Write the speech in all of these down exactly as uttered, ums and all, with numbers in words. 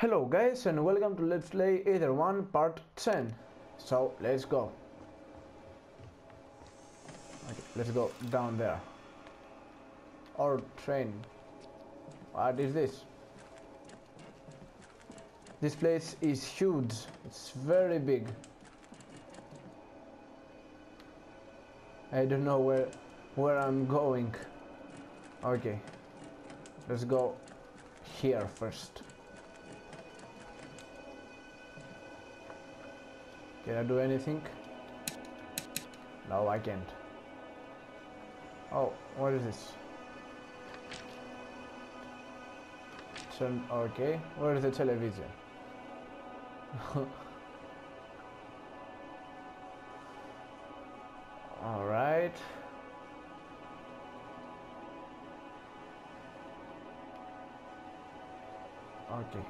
Hello guys, and welcome to Let's Play Ether One part ten. So let's go. Okay, let's go down there. Or train. What is this? This place is huge. It's very big. I don't know where where I'm going. Okay. Let's go here first. Can I do anything? No, I can't. Oh, what is this? Turn, okay, where is the television? Alright. Okay.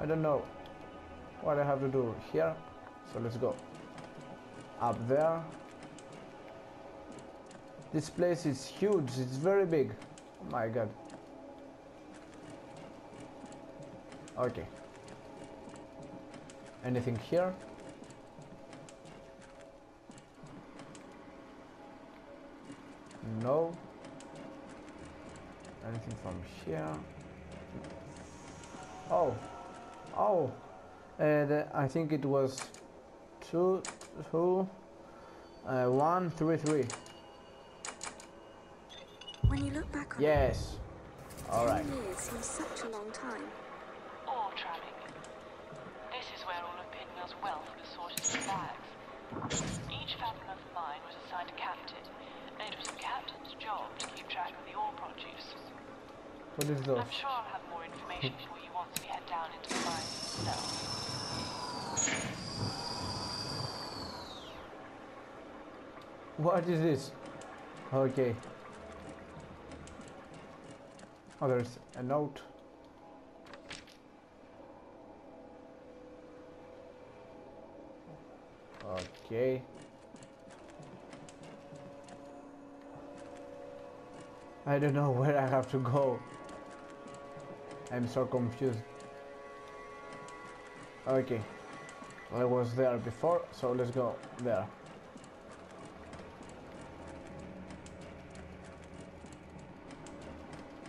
I don't know what I have to do here, so let's go up there. This place is huge, it's very big. Oh my god. Okay. Anything here? No. Anything from here? Oh. Oh, and uh, I think it was two, two, uh, one, three, three. When you look back on yes. It, all right. Ten years seems such a long time. Ore trapping. This is where all of Pinwheel's wealth was sorted into bags. Each family of the mine was assigned a captain, and it was the captain's job to keep track of the ore produce. What is those? I'm sure I'll have more information for you. Once we head down into the mine itself. What is this? Okay. Oh, there's a note. Okay. I don't know where I have to go. I'm so confused. Okay, I was there before, so let's go there.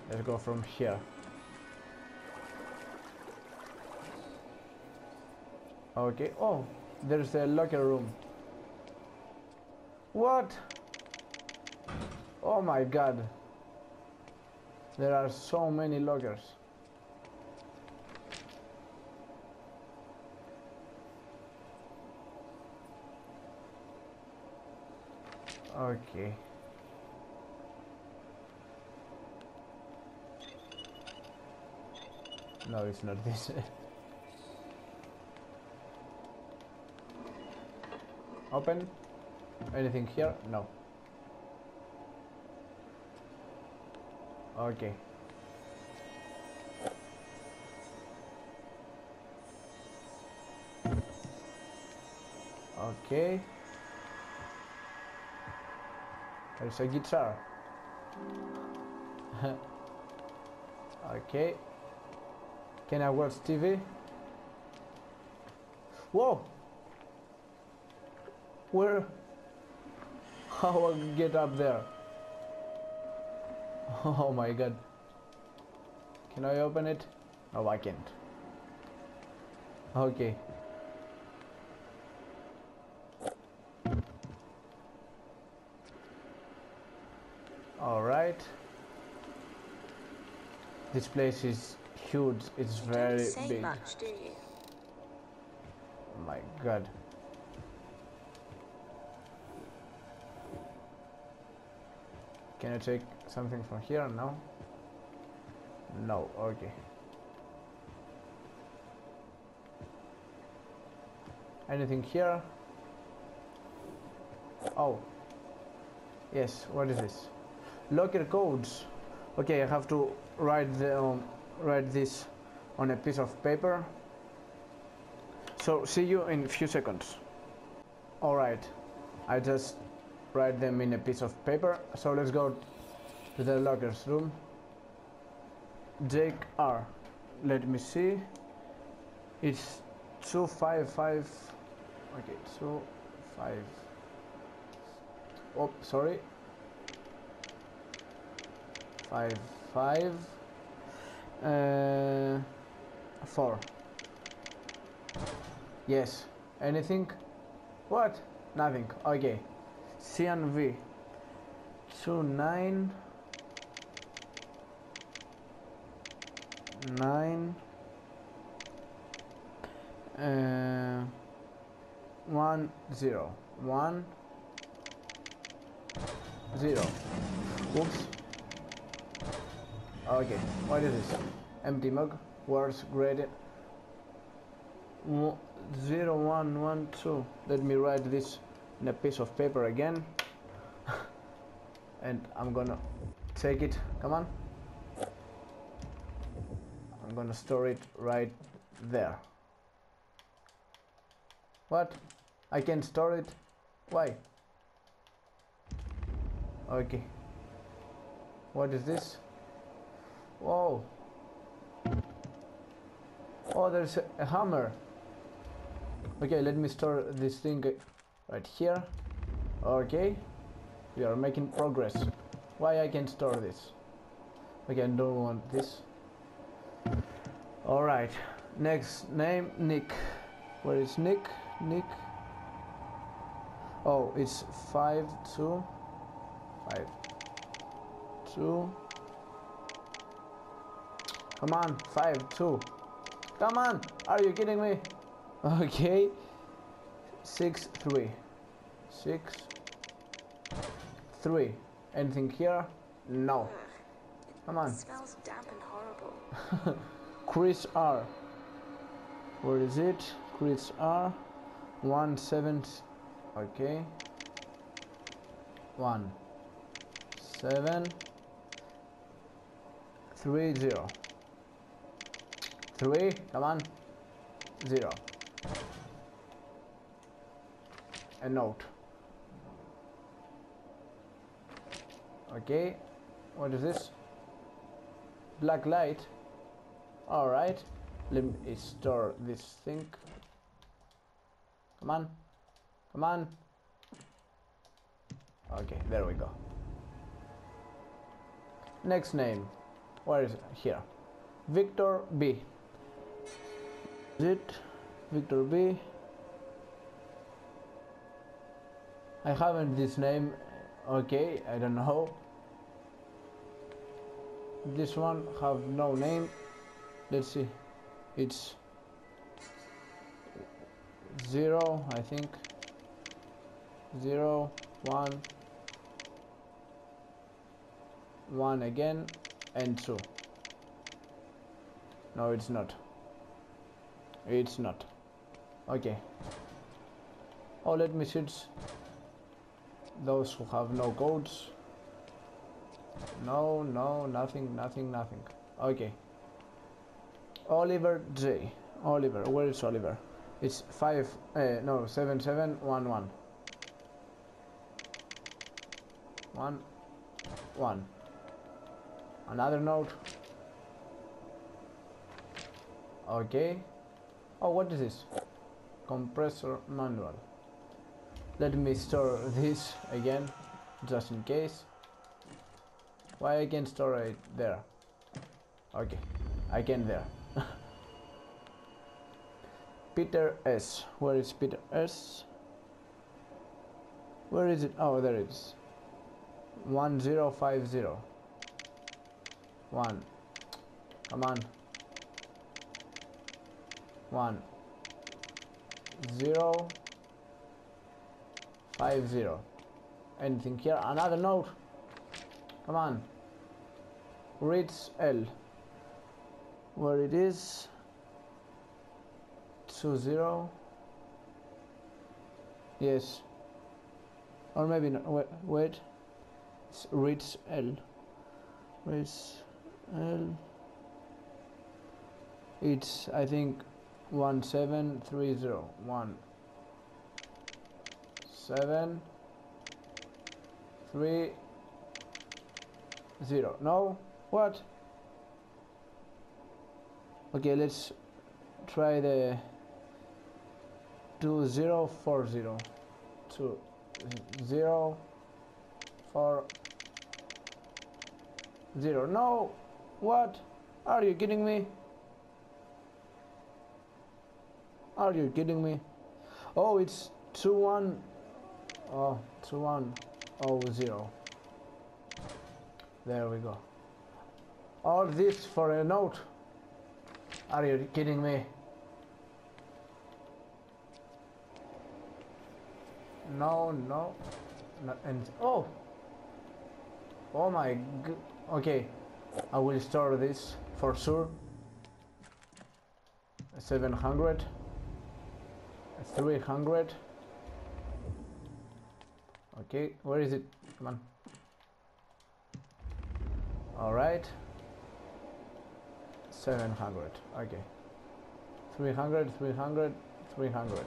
Let's go from here. Okay, oh, there's a locker room. What? Oh my god. There are so many lockers. Okay. No, it's not this. Open. Anything here? No. Okay. Okay. There's a guitar. Okay. Can I watch T V? Whoa! Where? How will I get up there? Oh my god. Can I open it? No, I can't. Okay. Alright. This place is huge. It's very big. Don't say much, do you? Oh my god. Can I take something from here now? No, okay. Anything here? Oh. Yes, what is this? Locker codes. Okay, I have to write the um, write this on a piece of paper. So see you in a few seconds. All right, I just write them in a piece of paper. So let's go to the lockers room. Jack R. Let me see. It's so five five. Okay, so five. Oh, sorry. Five five. Uh, four. Yes. Anything? What? Nothing. Okay. C and V. So nine. Nine. Uh, one zero. One zero. Oops. Okay. What is this? Empty mug. Words graded. Zero one one two. Let me write this in a piece of paper again, and I'm gonna take it. Come on. I'm gonna store it right there. What? I can't store it? Why? Okay. What is this? Whoa. Oh, there's a hammer. Okay, let me store this thing right here. Okay. We are making progress. Why I can't store this? Okay, I don't want this. Alright, next name, Nick. Where is Nick? Nick. Oh, it's five, two, five, two. Come on, five, two. Come on, are you kidding me? Okay, six, three, six, three. Anything here? No. Come on. It smells damp and horrible. Chris R. Where is it? Chris R. One seven. Okay. One seven three zero three. Come on. Zero. A note. Okay. What is this? Black light. Alright, let me store this thing. Come on, come on. Okay, there we go. Next name, where is it? Here? Victor B. Is it Victor B? I haven't this name. Okay, I don't know. This one have no name. Let's see, it's zero, I think, zero, one, one again, and two. No, it's not. It's not. Okay. Oh, let me search those who have no codes. No, no, nothing, nothing, nothing. Okay. Oliver J. Oliver, where is Oliver? It's five, uh, no, seven, seven, one, one. One, one. Another note. Okay. Oh, what is this? Compressor manual. Let me store this again, just in case. Why I can't store it there? Okay, I can there. Peter S. Where is Peter S? Where is it? Oh, there it is. One zero five zero. One. Come on. One. Zero. Five zero. Anything here? Another note. Come on. Reads L. Where it is? Two zero. Yes. Or maybe not. Wait. Wait. It's reads L. Reads L. It's I think one seven three zero one seven three zero. No. What? Okay, let's try the two zero four zero. two zero four zero. No, what? Are you kidding me? Are you kidding me? Oh, it's two one. Oh, two one zero zero. There we go. All this for a note? Are you kidding me? No, no, not and oh, oh my god. Okay, I will store this for sure. Seven hundred, three hundred. Okay, where is it? Come on. All right. Seven hundred. Okay. Three hundred. Three hundred. Three hundred.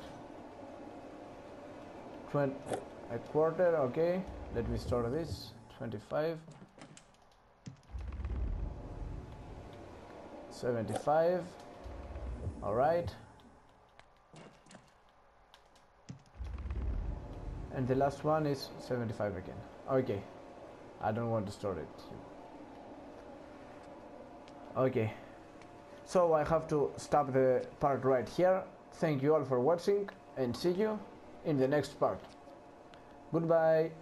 A quarter, okay. Let me store this. Twenty-five, seventy-five. All right. And the last one is seventy-five again. Okay. I don't want to store it. Okay. So I have to stop the part right here. Thank you all for watching, and see you in the next part. Goodbye.